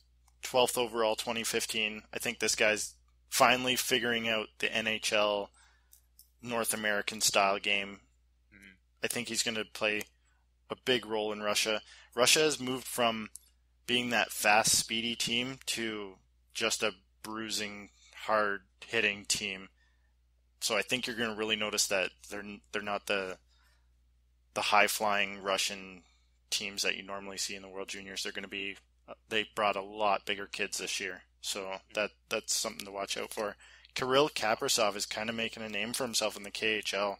12th overall, 2015. I think this guy's finally figuring out the NHL North American style game. Mm-hmm. I think he's going to play a big role in Russia. Russia has moved from being that fast, speedy team to just a bruising, hard-hitting team. So I think you're going to really notice that they're not the the high-flying Russian teams that you normally see in the World Juniors. They're going to be they brought a lot bigger kids this year, so that's something to watch out for. Kirill Kaprasov is kind of making a name for himself in the KHL.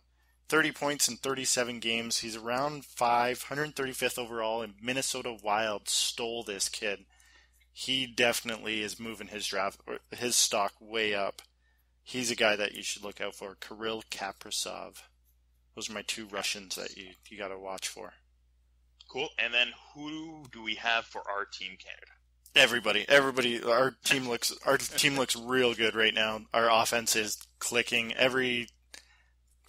30 points in 37 games. He's around 135th overall, and Minnesota Wild stole this kid. He definitely is moving his draft, or his stock way up. He's a guy that you should look out for, Kirill Kaprasov. Those are my two Russians that you got to watch for. Cool. And then who do we have for our team, Canada? Everybody. Our team looks real good right now. Our offense is clicking.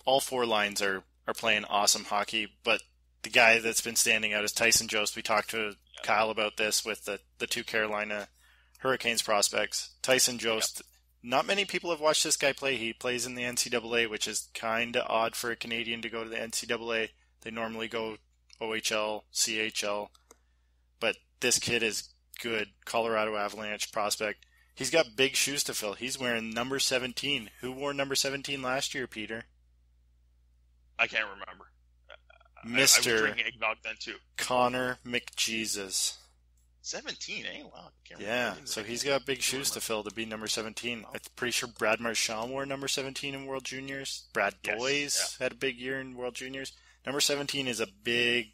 All four lines are playing awesome hockey, but the guy that's been standing out is Tyson Jost. We talked to Kyle about this with the two Carolina Hurricanes prospects. Tyson Jost, not many people have watched this guy play. He plays in the NCAA, which is kind of odd for a Canadian to go to the NCAA. They normally go OHL, CHL, but this kid is good. Colorado Avalanche prospect. He's got big shoes to fill. He's wearing number 17. Who wore number 17 last year, Peter? I can't remember. Mr. I was drinking eggnog then too. Connor McJesus. 17, eh? Wow. Yeah, so he's got big shoes to fill to be number 17. Wow. I'm pretty sure Brad Marchand wore number 17 in World Juniors. Brad Boys had a big year in World Juniors. Number 17 is a big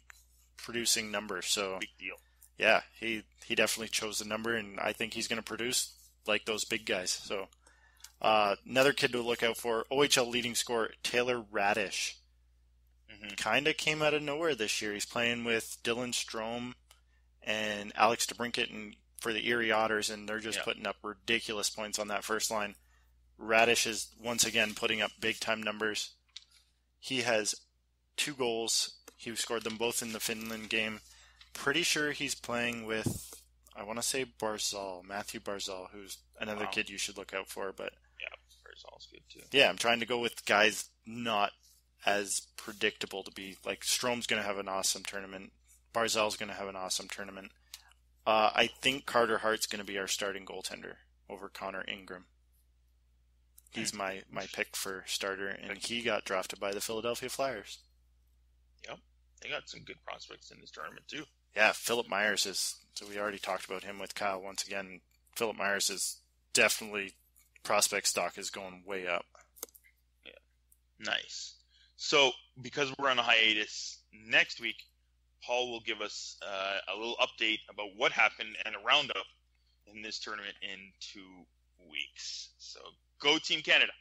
producing number, so big deal. Yeah, he definitely chose the number, and I think he's going to produce like those big guys. So another kid to look out for, OHL leading scorer Taylor Radish. Kind of came out of nowhere this year. He's playing with Dylan Strome and Alex DeBrincat for the Erie Otters, and they're just putting up ridiculous points on that first line. Radish is once again putting up big-time numbers. He has 2 goals. He scored them both in the Finland game. Pretty sure he's playing with, I want to say Matthew Barzal, who's another kid you should look out for. But yeah, Barzal's good too. Yeah, I'm trying to go with guys not as predictable to be. Like, Strom's going to have an awesome tournament. Barzal's going to have an awesome tournament. I think Carter Hart's going to be our starting goaltender over Connor Ingram. He's my pick for starter, and he got drafted by the Philadelphia Flyers. Yep. They got some good prospects in this tournament, too. Yeah, Philip Myers is... So we already talked about him with Kyle once again. Philip Myers is definitely... Prospect stock is going way up. Yeah. Nice. So, because we're on a hiatus, next week, Paul will give us a little update about what happened and a roundup in this tournament in 2 weeks. So, go Team Canada.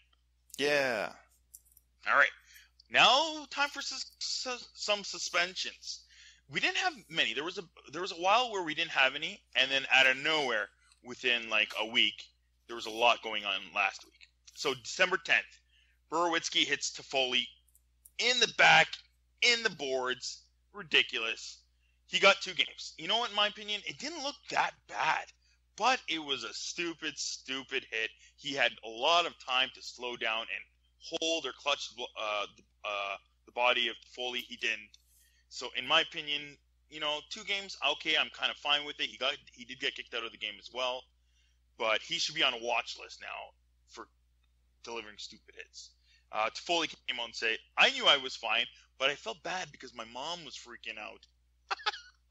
Yeah. All right. Now, time for some suspensions. We didn't have many. There was a while where we didn't have any, and then out of nowhere, within like a week, there was a lot going on last week. So, December 10th, Borowitzki hits Toffoli in the back, in the boards. Ridiculous. He got 2 games. You know what, in my opinion, it didn't look that bad, but it was a stupid, stupid hit. He had a lot of time to slow down and hold or clutch the body of Foley. He didn't. So, in my opinion, 2 games, okay, I'm kind of fine with it. He did get kicked out of the game as well, but he should be on a watch list now for delivering stupid hits. Toffoli came on and said, I knew I was fine, but I felt bad because my mom was freaking out.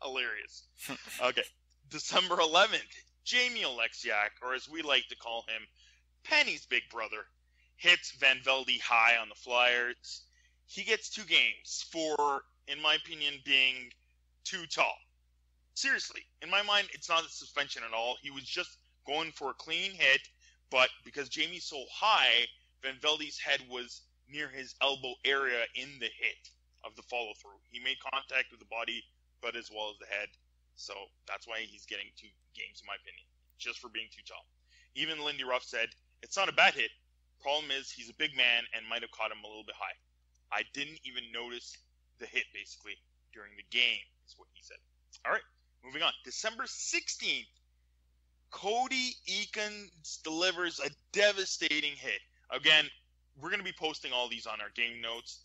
Hilarious. Okay. December 11th, Jamie Oleksiak, or as we like to call him, Penny's big brother, hits Vanveldy high on the Flyers. He gets 2 games for, in my opinion, being too tall. Seriously, in my mind, it's not a suspension at all. He was just going for a clean hit, but because Jamie's so high, Vanveldy's head was near his elbow area in the hit of the follow-through. He made contact with the body, but as well as the head. So that's why he's getting 2 games, in my opinion, just for being too tall. Even Lindy Ruff said, it's not a bad hit. Problem is, he's a big man and might have caught him a little bit high. I didn't even notice the hit, basically, during the game, is what he said. All right, moving on. December 16th, Cody Eakins delivers a devastating hit. Again, we're going to be posting all these on our game notes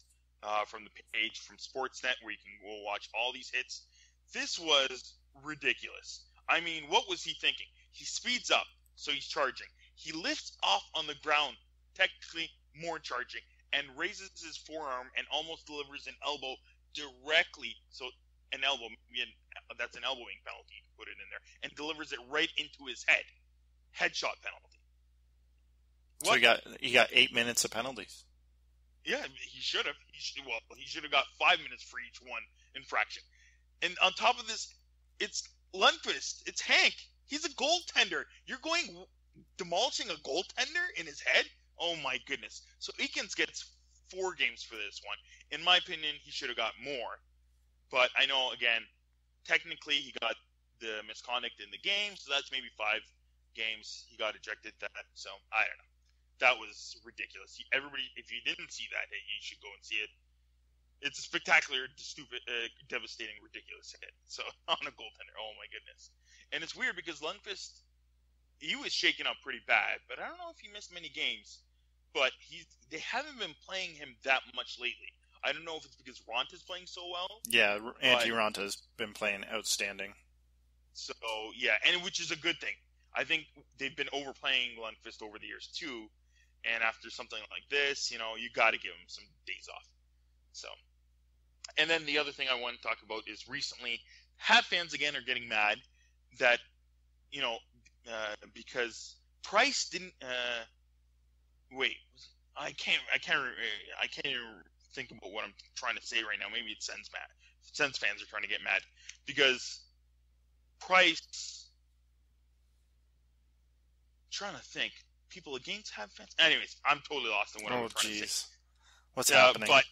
from the page from Sportsnet, where you can go watch all these hits. This was ridiculous. I mean, what was he thinking? He speeds up, so he's charging. He lifts off on the ground, technically more charging, and raises his forearm and almost delivers an elbow directly, so an elbow, that's an elbowing penalty, put it in there, and delivers it right into his head. Headshot penalty. What? So he got 8 minutes of penalties. Yeah, he should have. He should have got 5 minutes for each one infraction. And on top of this, it's Lundqvist. It's Hank. He's a goaltender. You're going demolishing a goaltender in his head? Oh, my goodness. So Eakins gets 4 games for this one. In my opinion, he should have got more. But I know, again, technically he got the misconduct in the game, so that's maybe 5 games he got ejected. So I don't know. That was ridiculous. Everybody, if you didn't see that hit, you should go and see it. It's a spectacular, stupid, devastating, ridiculous hit. So on a goaltender, oh my goodness! And it's weird because Lundqvist, he was shaken up pretty bad, but I don't know if he missed many games. But they haven't been playing him that much lately. I don't know if it's because Ronta's playing so well. Yeah, Antti Ronta's been playing outstanding. So yeah, and which is a good thing. I think they've been overplaying Lundqvist over the years too. And after something like this, you know, you got to give him some days off. So, and then the other thing I want to talk about is recently, Habs fans again are getting mad that, you know, because Price didn't. I can't even think about what I'm trying to say right now. Maybe it's Sens mad. Sens fans are trying to get mad because Price. I'm trying to think. People against Habs fans. Anyways, I'm totally lost in what I'm trying to say. What's happening? But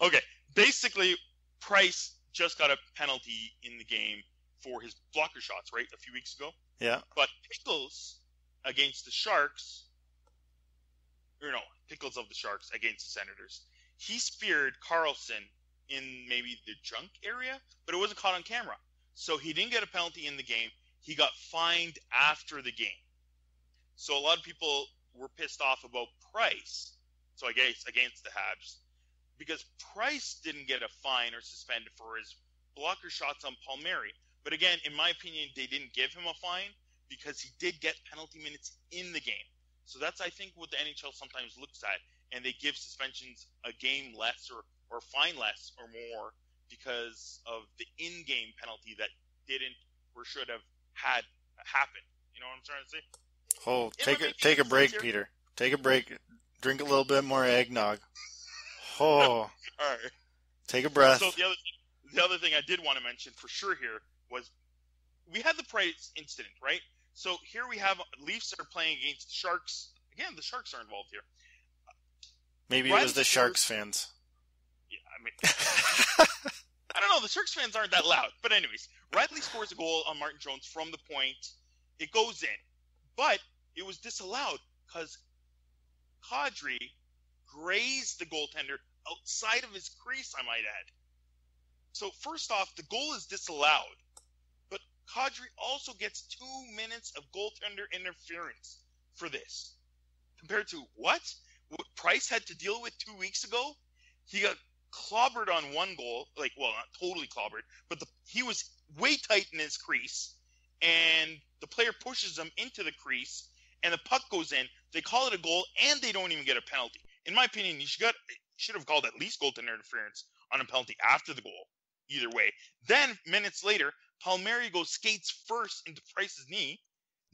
okay, basically, Price just got a penalty in the game for his blocker shots, right? A few weeks ago. Yeah. But Pickles against the Sharks, or no, Pickles of the Sharks against the Senators. He speared Karlsson in maybe the junk area, but it wasn't caught on camera, so he didn't get a penalty in the game. He got fined after the game. So a lot of people were pissed off about Price. So I guess against the Habs. Because Price didn't get a fine or suspended for his blocker shots on Palmieri. But again, in my opinion, they didn't give him a fine because he did get penalty minutes in the game. So that's, I think, what the NHL sometimes looks at. And they give suspensions a game less or fine less or more because of the in-game penalty that didn't or should have had happened. You know what I'm trying to say? Hold. Take a break, sincere. Peter. Take a break. Drink a little bit more eggnog. Oh. All right. Take a breath. So the other thing I did want to mention for sure here was we had the Price incident, right? So here we have Leafs are playing against the Sharks. Again, the Sharks are involved here. Maybe it was the Sharks fans. Yeah, I mean... I don't know. The Sharks fans aren't that loud. But anyways, Riley scores a goal on Martin Jones from the point. It goes in. But it was disallowed because Kadri grazed the goaltender outside of his crease, I might add. So first off, the goal is disallowed. But Kadri also gets 2 minutes of goaltender interference for this. Compared to what Price had to deal with 2 weeks ago? He got clobbered on one goal, like, well, not totally clobbered, but he was way tight in his crease, and the player pushes him into the crease, and the puck goes in. They call it a goal, and they don't even get a penalty. In my opinion, you should have called at least goaltender interference on a penalty after the goal, either way. Then, minutes later, Palmieri goes skates first into Price's knee.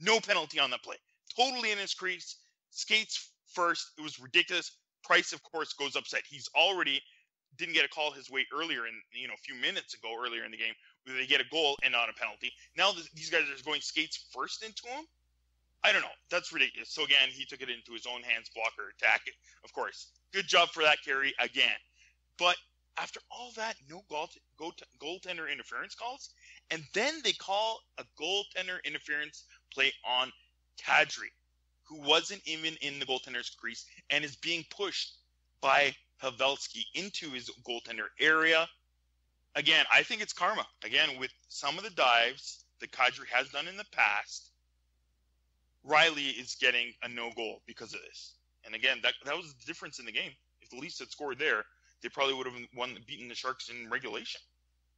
No penalty on that play. Totally in his crease, skates first. It was ridiculous. Price, of course, goes upset. He's already... didn't get a call his way earlier in, you know, a few minutes ago, earlier in the game, where they get a goal and not a penalty. Now these guys are going skates first into him? I don't know. That's ridiculous. So, again, he took it into his own hands, blocker, attack it, of course. Good job for that carry again. But after all that, no goaltender interference calls, and then they call a goaltender interference play on Kadri, who wasn't even in the goaltender's crease and is being pushed by Pavelski into his goaltender area. Again, I think it's karma. Again, with some of the dives that Kadri has done in the past, Riley is getting a no goal because of this. And again, that was the difference in the game. If the Leafs had scored there, they probably would have beaten the Sharks in regulation.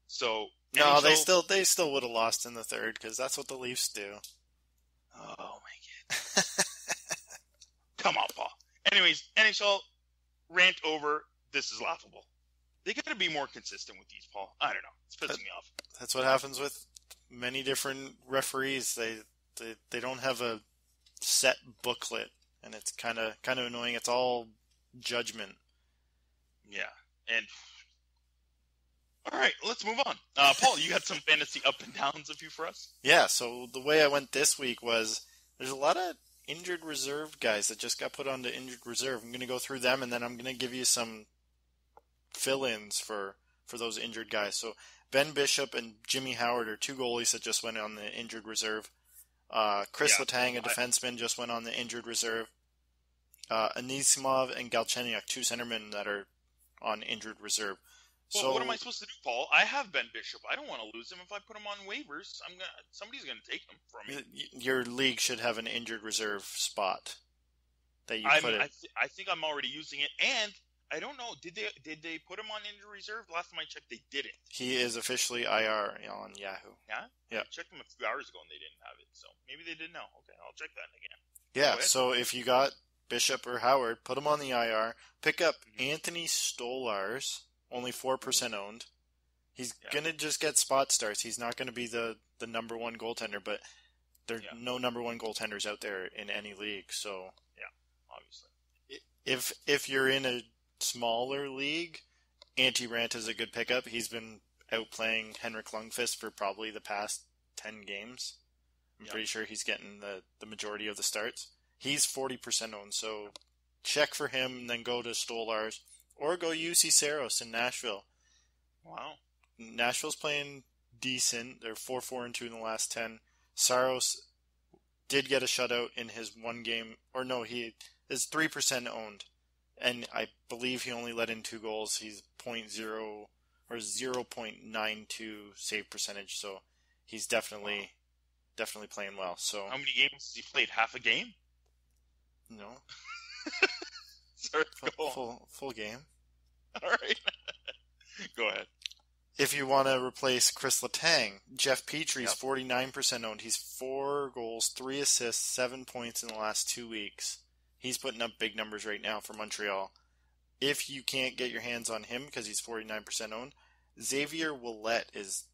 So no, they still would have lost in the third because that's what the Leafs do. Oh my god! Come on, Paul. Anyways, NHL. Rant over. this is laughable. They got to be more consistent with these, Paul. I don't know. It's pissing me off. That's what happens with many different referees. They don't have a set booklet, and it's kind of annoying. It's all judgment. Yeah, and all right, let's move on. Paul, you got some fantasy up and downs of you for us? Yeah, so the way I went this week was there's a lot of injured reserve guys that just got put onto injured reserve. I'm going to go through them, and then I'm going to give you some fill-ins for those injured guys. So Ben Bishop and Jimmy Howard are two goalies that just went on the injured reserve. Chris Letang, a defenseman, just went on the injured reserve. Anisimov and Galchenyuk, two centermen that are on injured reserve. Well, so what am I supposed to do, Paul? I have Ben Bishop. I don't want to lose him. If I put him on waivers, somebody's going to take him from me. Your league should have an injured reserve spot that you put it. I think I'm already using it, and I don't know. Did they put him on injured reserve? Last time I checked, they didn't. He is officially IR on Yahoo. Yeah? Yeah. I checked him a few hours ago, and they didn't have it. So maybe they didn't know. Okay, I'll check that again. Yeah, so if you got Bishop or Howard, put him on the IR. Pick up Anthony Stolarz. Only 4% owned. He's going to just get spot starts. He's not going to be the number one goaltender, but there are no number one goaltenders out there in any league. So obviously, if you're in a smaller league, Antti Ranta is a good pickup. He's been outplaying Henrik Lundqvist for probably the past 10 games. I'm pretty sure he's getting the majority of the starts. He's 40% owned, so check for him and then go to Stolarz. Or go UC Saros in Nashville. Wow. Nashville's playing decent. They're 4-4-2 in the last 10. Saros did get a shutout in his one game. Or no, he is 3% owned. And I believe he only let in two goals. He's 0.0 or 0.92 save percentage. So he's definitely playing well. So how many games has he played? Half a game? No. Sorry, full game. All right. Go ahead. If you want to replace Chris Letang, Jeff Petrie's 49% owned. He's 4 goals, 3 assists, 7 points in the last 2 weeks. He's putting up big numbers right now for Montreal. If you can't get your hands on him because he's 49% owned, Xavier Ouellette is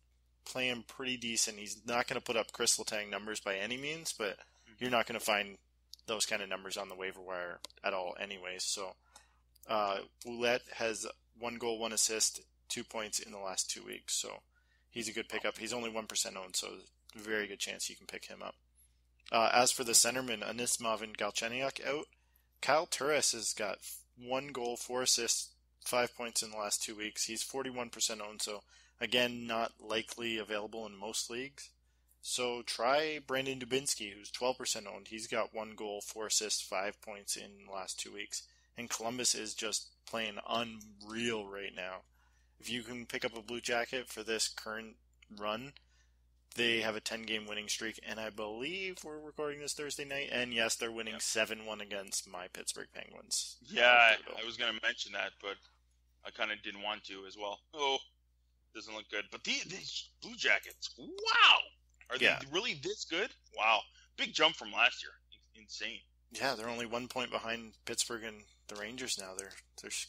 playing pretty decent. He's not going to put up Chris Letang numbers by any means, but you're not going to find those kind of numbers on the waiver wire at all anyways. So Ouellette has 1 goal, 1 assist, 2 points in the last 2 weeks. So he's a good pickup. He's only 1% owned, so very good chance you can pick him up. As for the centermen, Anisimov and Galchenyuk out. Kyle Turris has got 1 goal, 4 assists, 5 points in the last 2 weeks. He's 41% owned, so again, not likely available in most leagues. So try Brandon Dubinsky, who's 12% owned. He's got 1 goal, 4 assists, 5 points in the last 2 weeks. And Columbus is just playing unreal right now. If you can pick up a Blue Jacket for this current run, they have a 10-game winning streak. And I believe we're recording this Thursday night. And yes, they're winning 7-1 against my Pittsburgh Penguins. Yeah, I was going to mention that, but I kind of didn't want to as well. Oh, doesn't look good. But these Blue Jackets, wow! Are they really this good? Wow. Big jump from last year. Insane. Yeah, they're only 1 point behind Pittsburgh and the Rangers now. They're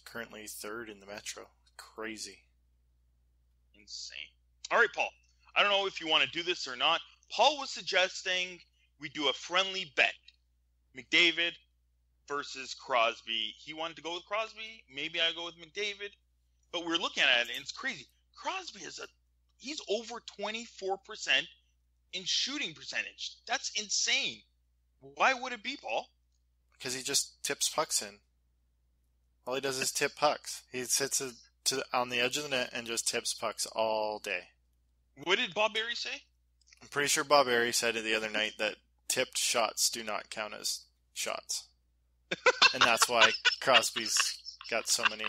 currently third in the Metro. Crazy. Insane. All right, Paul. I don't know if you want to do this or not. Paul was suggesting we do a friendly bet. McDavid versus Crosby. He wanted to go with Crosby. Maybe I go with McDavid. But we're looking at it, and it's crazy. Crosby he's over 24%. In shooting percentage. That's insane. Why would it be, Paul? Because he just tips pucks in. All he does is tip pucks. He sits on the edge of the net and just tips pucks all day. What did Bob Berry say? I'm pretty sure Bob Berry said it the other night that tipped shots do not count as shots. And that's why Crosby's got so many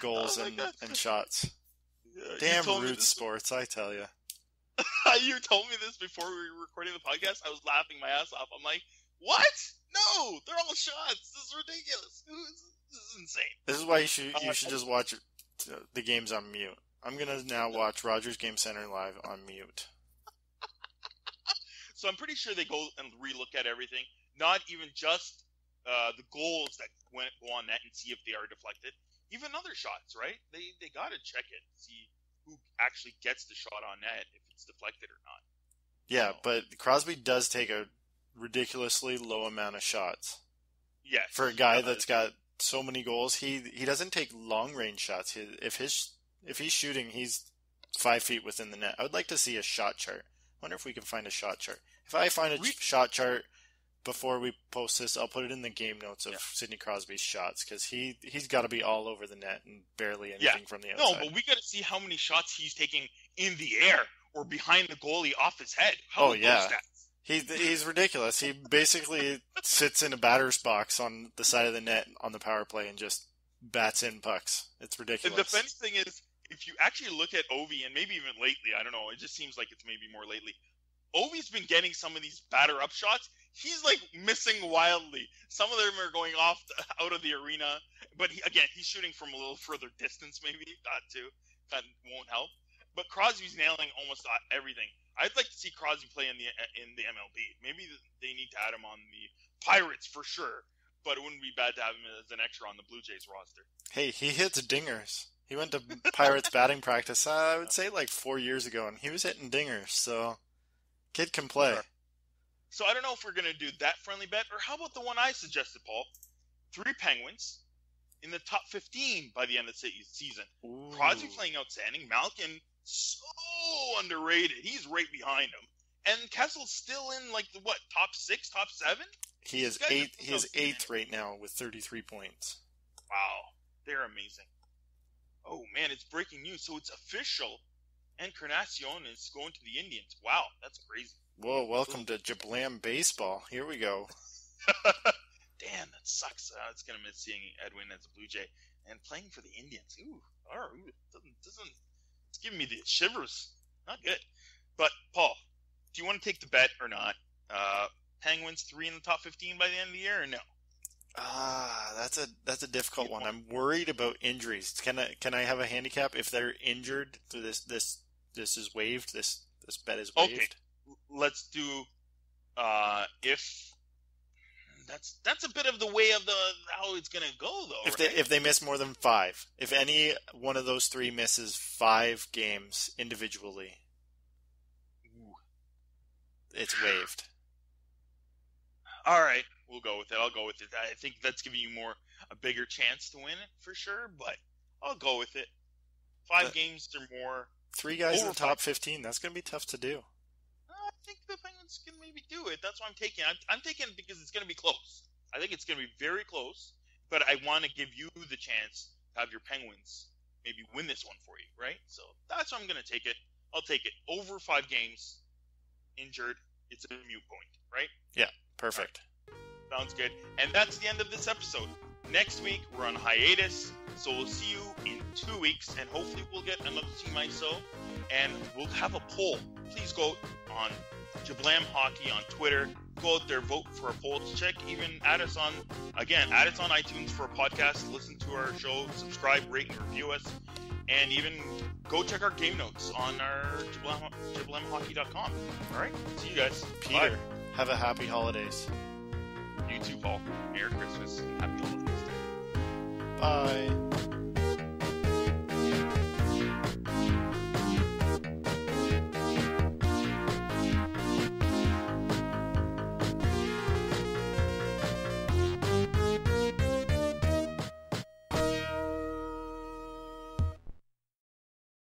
goals and shots. Yeah, damn rude sports, I tell you. You told me this before we were recording the podcast. I was laughing my ass off. I'm like, what? No, they're all shots. This is ridiculous. This is insane. This is why you should just watch the games on mute. I'm going to now watch Rogers Game Center live on mute. So I'm pretty sure they go and relook at everything, not even just the goals that go on net and see if they are deflected. even other shots, right? They got to check it, see who actually gets the shot on net, if it's deflected or not. Yeah, but Crosby does take a ridiculously low amount of shots. Yes. For a guy that's got so many goals, he doesn't take long-range shots. If he's shooting, he's 5 feet within the net. I would like to see a shot chart. I wonder if we can find a shot chart. If I find a shot chart before we post this, I'll put it in the game notes of Sidney Crosby's shots, because he's got to be all over the net and barely anything from the outside. No, but we got to see how many shots he's taking in the air or behind the goalie off his head. He's ridiculous. He basically sits in a batter's box on the side of the net on the power play and just bats in pucks. It's ridiculous. And the funny thing is, if you actually look at Ovi, and maybe even lately, I don't know, it just seems like it's maybe more lately, Ovi's been getting some of these batter-up shots. He's, like, missing wildly. Some of them are going off out of the arena. But, he's shooting from a little further distance, maybe. That won't help. But Crosby's nailing almost everything. I'd like to see Crosby play in the MLB. Maybe they need to add him on the Pirates for sure. But it wouldn't be bad to have him as an extra on the Blue Jays roster. Hey, he hits dingers. He went to Pirates batting practice, I would say, like 4 years ago, and he was hitting dingers. So, kid can play. Sure. So I don't know if we're going to do that friendly bet, or how about the one I suggested, Paul? 3 Penguins in the top 15 by the end of the season. Ooh. Crosby playing outstanding. Malkin, so underrated. He's right behind him. And Kessel's still in, like, the top 6, top 7? He is eighth right now with 33 points. Wow. They're amazing. Oh, man, it's breaking news. So it's official. Encarnacion is going to the Indians. Wow, that's crazy. Whoa, welcome to Jablam Baseball. Here we go. Damn, that sucks. I was going to miss seeing Edwin as a Blue Jay and playing for the Indians. Ooh, it's giving me the shivers. Not good. But, Paul, do you want to take the bet or not? Penguins 3 in the top 15 by the end of the year or no? That's a difficult one. I'm worried about injuries. Can I have a handicap if they're injured? This is waived. This bet is waived. Okay. Let's do if that's a bit of the way of how it's gonna go though. If they miss more than 5, if any one of those 3 misses 5 games individually, ooh, it's waived. All right, we'll go with it. I'll go with it. I think that's giving you a bigger chance to win it for sure, but I'll go with it. 5 games or more. 3 guys in the top 15. That's gonna be tough to do. I think the Penguins can maybe do it. That's what I'm taking. I'm taking it because it's going to be close. I think it's going to be very close, but I want to give you the chance to have your Penguins maybe win this one for you, right? So that's what I'm going to take it. I'll take it. Over 5 games, injured, it's a mute point, right? Yeah, perfect. Right. Sounds good. And that's the end of this episode. Next week, we're on hiatus, so we'll see you in 2 weeks, and hopefully we'll get another Team ISO, and we'll have a poll. Please go on Jablam Hockey on Twitter. Go out there, vote for a poll. Check, even add us on iTunes for a podcast. Listen to our show, subscribe, rate, and review us. And even go check our game notes on our jablamhockey.com. All right? See you guys. Peter, bye. Have a happy holidays. You too, Paul. Merry Christmas. Happy holidays. Bye.